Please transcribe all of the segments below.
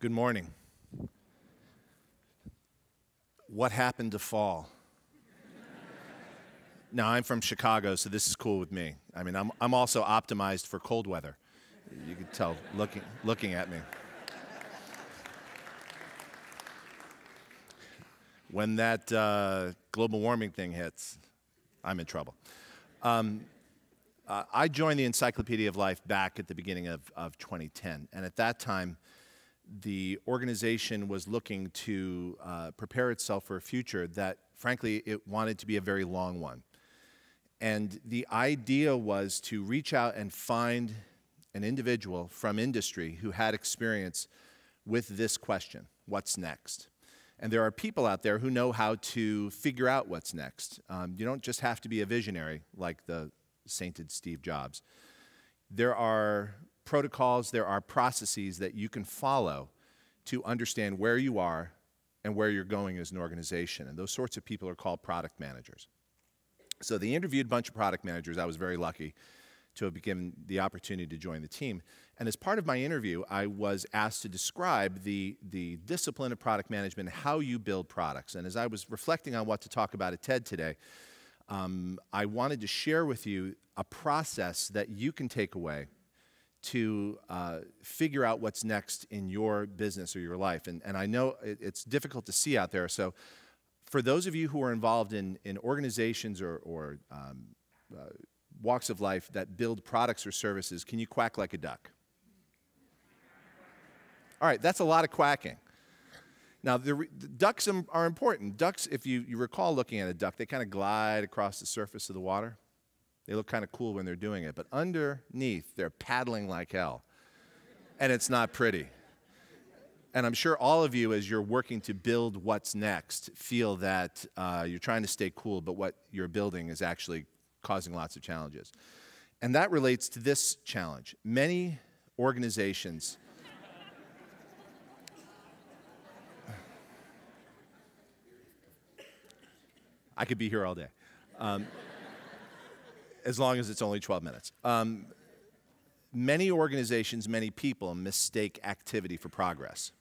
Good morning. What happened to fall? Now, I'm from Chicago, so this is cool with me. I mean, I'm also optimized for cold weather. You can tell looking at me. When that global warming thing hits, I'm in trouble. I joined the Encyclopedia of Life back at the beginning of 2010, and at that time, the organization was looking to prepare itself for a future that, frankly, it wanted to be a very long one. And the idea was to reach out and find an individual from industry who had experience with this question, what's next? And there are people out there who know how to figure out what's next. You don't just have to be a visionary like the sainted Steve Jobs. There are protocols, there are processes that you can follow to understand where you are and where you're going as an organization. And those sorts of people are called product managers. So they interviewed a bunch of product managers. I was very lucky to have been given the opportunity to join the team. And as part of my interview, I was asked to describe the discipline of product management, how you build products. And as I was reflecting on what to talk about at TED today, I wanted to share with you a process that you can take away to figure out what's next in your business or your life. And I know it's difficult to see out there, so for those of you who are involved in organizations or walks of life that build products or services, can you quack like a duck? All right, that's a lot of quacking. Now, the ducks are important. Ducks, if you recall looking at a duck, they kind of glide across the surface of the water. They look kind of cool when they're doing it, but underneath, they're paddling like hell, and it's not pretty. And I'm sure all of you, as you're working to build what's next, feel that you're trying to stay cool, but what you're building is actually causing lots of challenges. And that relates to this challenge. Many organizations I could be here all day, as long as it's only 12 minutes. Many organizations, many people mistake activity for progress.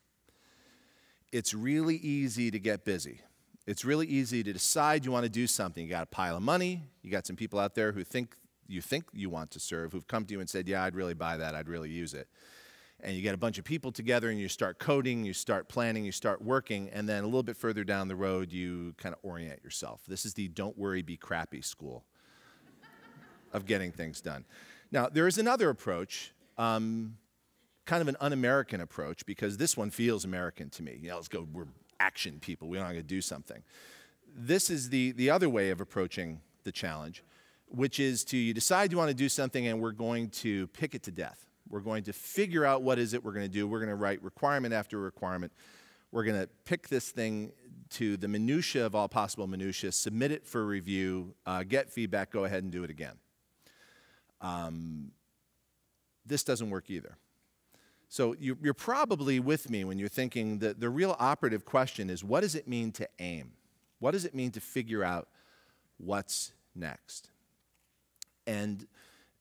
It's really easy to get busy. It's really easy to decide you want to do something. You got a pile of money. You got some people out there who think you want to serve, who've come to you and said, yeah, I'd really buy that. I'd really use it. And you get a bunch of people together, and you start coding, you start planning, you start working, and then a little bit further down the road, you kind of orient yourself. This is the don't worry, be crappy school of getting things done. Now, there is another approach, kind of an un-American approach, because this one feels American to me. You know, let's go, we're action people, we're not going to do something. This is the other way of approaching the challenge, which is to you decide you want to do something, and we're going to pick it to death. We're going to figure out what is it we're going to do. We're going to write requirement after requirement. We're going to pick this thing to the minutia of all possible minutia, submit it for review, get feedback, go ahead and do it again. This doesn't work either. So you're probably with me when you're thinking that the real operative question is, what does it mean to aim? What does it mean to figure out what's next? And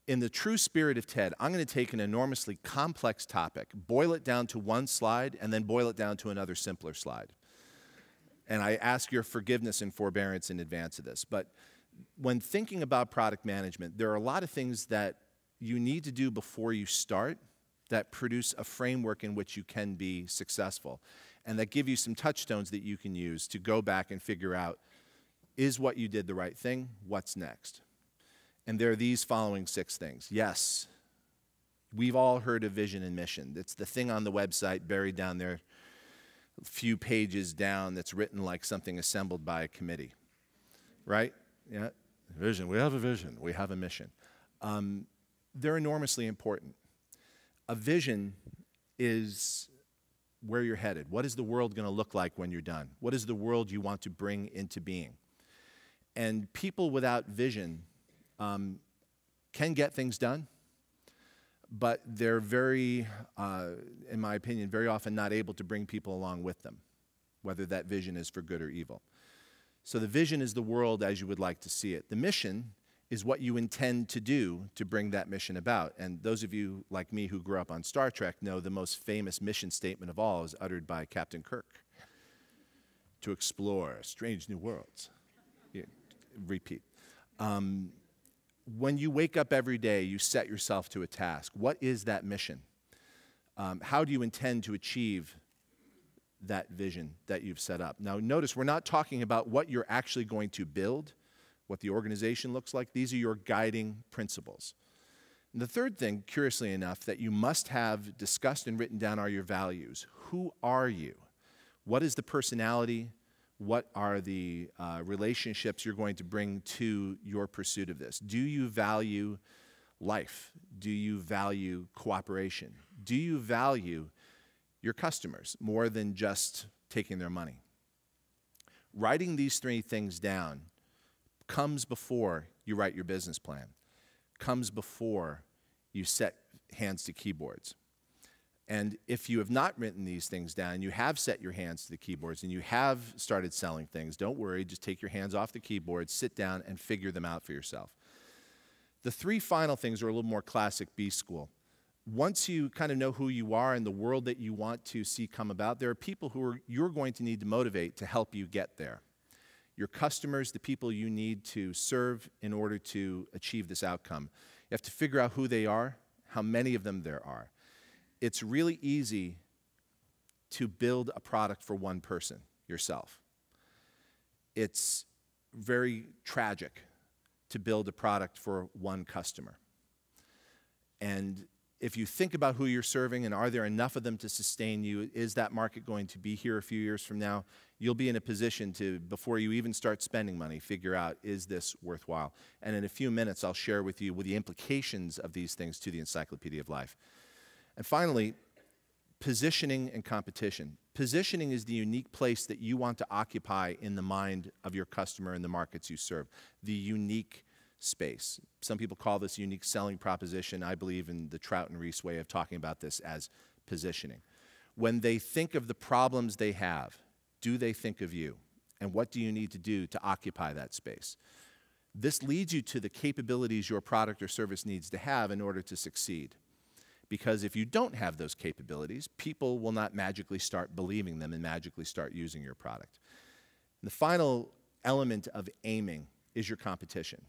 in the true spirit of TED, I'm going to take an enormously complex topic, boil it down to one slide, and then boil it down to another simpler slide. And I ask your forgiveness and forbearance in advance of this. But when thinking about product management, there are a lot of things that you need to do before you start that produce a framework in which you can be successful, and that give you some touchstones that you can use to go back and figure out, is what you did the right thing? What's next? And there are these following 6 things. Yes, we've all heard of vision and mission. It's the thing on the website buried down there, a few pages down, that's written like something assembled by a committee, right? Yeah, vision, we have a vision, we have a mission. They're enormously important. A vision is where you're headed. What is the world going to look like when you're done? What is the world you want to bring into being? And people without vision can get things done, but they're very, in my opinion, very often not able to bring people along with them, whether that vision is for good or evil. So the vision is the world as you would like to see it. The mission is what you intend to do to bring that mission about. And those of you like me who grew up on Star Trek know the most famous mission statement of all is uttered by Captain Kirk. To explore strange new worlds. Yeah, repeat. When you wake up every day, you set yourself to a task. What is that mission? How do you intend to achieve that vision that you've set up? Now, notice we're not talking about what you're actually going to build, what the organization looks like. These are your guiding principles. And the third thing, curiously enough, that you must have discussed and written down are your values. Who are you? What is the personality? What are the relationships you're going to bring to your pursuit of this? Do you value life? Do you value cooperation? Do you value your customers more than just taking their money? Writing these three things down comes before you write your business plan, comes before you set hands to keyboards. And if you have not written these things down, you have set your hands to the keyboards and you have started selling things, don't worry, just take your hands off the keyboard, sit down and figure them out for yourself. The three final things are a little more classic B school. Once you kind of know who you are and the world that you want to see come about, there are people who you're going to need to motivate to help you get there. Your customers, the people you need to serve in order to achieve this outcome. You have to figure out who they are, how many of them there are. It's really easy to build a product for one person, yourself. It's very tragic to build a product for one customer. And if you think about who you're serving and are there enough of them to sustain you, is that market going to be here a few years from now? You'll be in a position to, before you even start spending money, figure out, is this worthwhile? And in a few minutes, I'll share with you the implications of these things to the Encyclopedia of Life. And finally, positioning and competition. Positioning is the unique place that you want to occupy in the mind of your customer and the markets you serve, the unique space. Some people call this unique selling proposition. I believe in the Trout and Reese way of talking about this as positioning. When they think of the problems they have, do they think of you? And what do you need to do to occupy that space? This leads you to the capabilities your product or service needs to have in order to succeed. Because if you don't have those capabilities, people will not magically start believing them and magically start using your product. And the final element of aiming is your competition.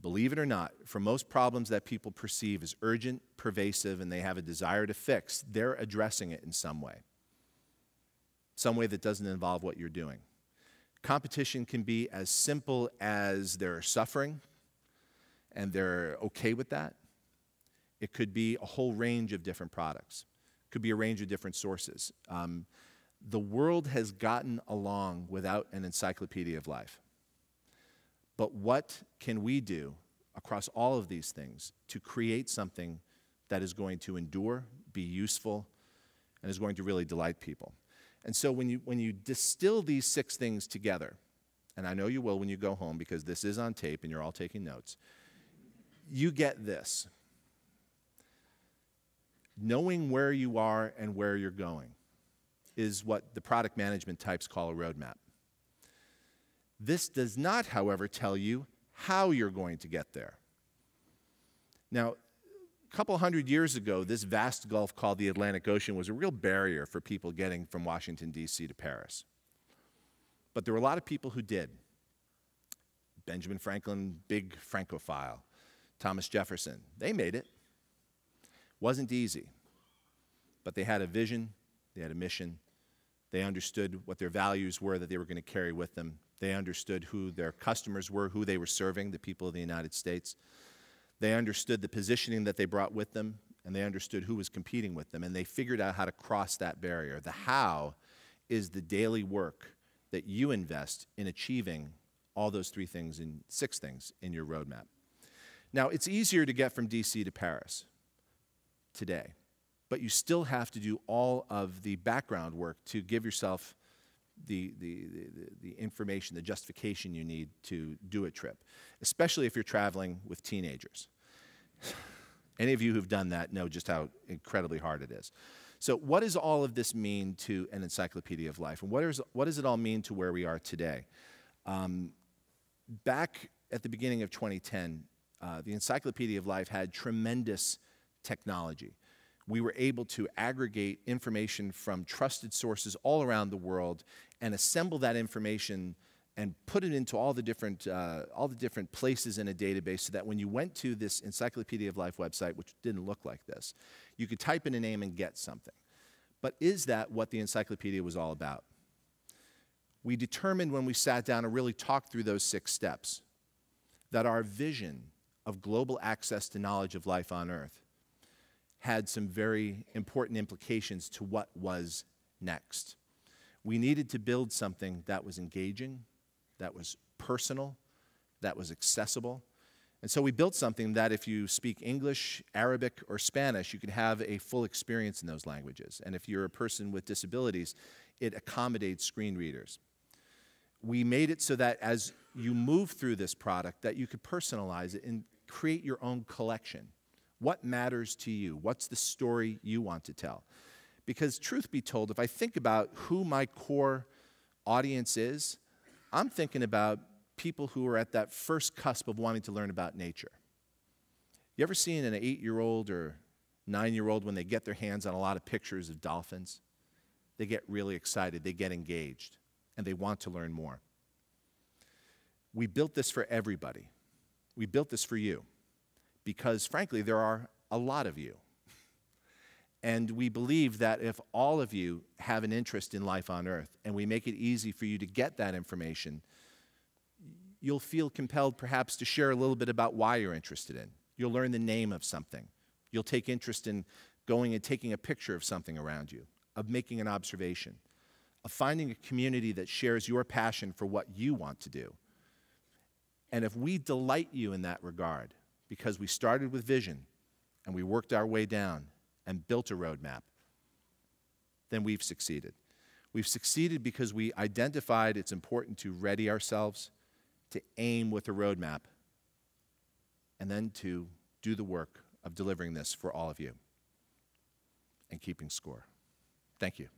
Believe it or not, for most problems that people perceive as urgent, pervasive, and they have a desire to fix, they're addressing it in some way that doesn't involve what you're doing. Competition can be as simple as they're suffering and they're okay with that. It could be a whole range of different products. It could be a range of different sources. The world has gotten along without an encyclopedia of life. But what can we do across all of these things to create something that is going to endure, be useful, and is going to really delight people? And so when you distill these six things together, and I know you will when you go home because this is on tape and you're all taking notes, you get this. Knowing where you are and where you're going is what the product management types call a roadmap. This does not, however, tell you how you're going to get there. Now, a couple hundred years ago, this vast gulf called the Atlantic Ocean was a real barrier for people getting from Washington, D.C. to Paris. But there were a lot of people who did. Benjamin Franklin, big Francophile. Thomas Jefferson, they made it. Wasn't easy, but they had a vision, they had a mission, they understood what their values were that they were going to carry with them, they understood who their customers were, who they were serving, the people of the United States, they understood the positioning that they brought with them, and they understood who was competing with them, and they figured out how to cross that barrier. The how is the daily work that you invest in achieving all those three things and six things in your roadmap. Now, it's easier to get from D.C. to Paris today, but you still have to do all of the background work to give yourself the information, the justification you need to do a trip, especially if you're traveling with teenagers. Any of you who've done that know just how incredibly hard it is. So what does all of this mean to an encyclopedia of life? And what does it all mean to where we are today? Back at the beginning of 2010, the Encyclopedia of Life had tremendous technology. We were able to aggregate information from trusted sources all around the world and assemble that information and put it into all the different places in a database, so that when you went to this Encyclopedia of Life website, which didn't look like this, you could type in a name and get something. But is that what the encyclopedia was all about? We determined when we sat down and really talked through those 6 steps that our vision of global access to knowledge of life on Earth had some very important implications to what was next. We needed to build something that was engaging, that was personal, that was accessible. And so we built something that if you speak English, Arabic, or Spanish, you could have a full experience in those languages. And if you're a person with disabilities, it accommodates screen readers. We made it so that as you move through this product, that you could personalize it and create your own collection. What matters to you? What's the story you want to tell? Because truth be told, if I think about who my core audience is, I'm thinking about people who are at that first cusp of wanting to learn about nature. You ever seen an 8-year-old or 9-year-old when they get their hands on a lot of pictures of dolphins? They get really excited, they get engaged, and they want to learn more. We built this for everybody. We built this for you because, frankly, there are a lot of you. And we believe that if all of you have an interest in life on Earth and we make it easy for you to get that information, you'll feel compelled perhaps to share a little bit about why you're interested in. You'll learn the name of something. You'll take interest in going and taking a picture of something around you, of making an observation, of finding a community that shares your passion for what you want to do. And if we delight you in that regard, because we started with vision and we worked our way down and built a roadmap, then we've succeeded. We've succeeded because we identified it's important to ready ourselves, to aim with a roadmap, and then to do the work of delivering this for all of you and keeping score. Thank you.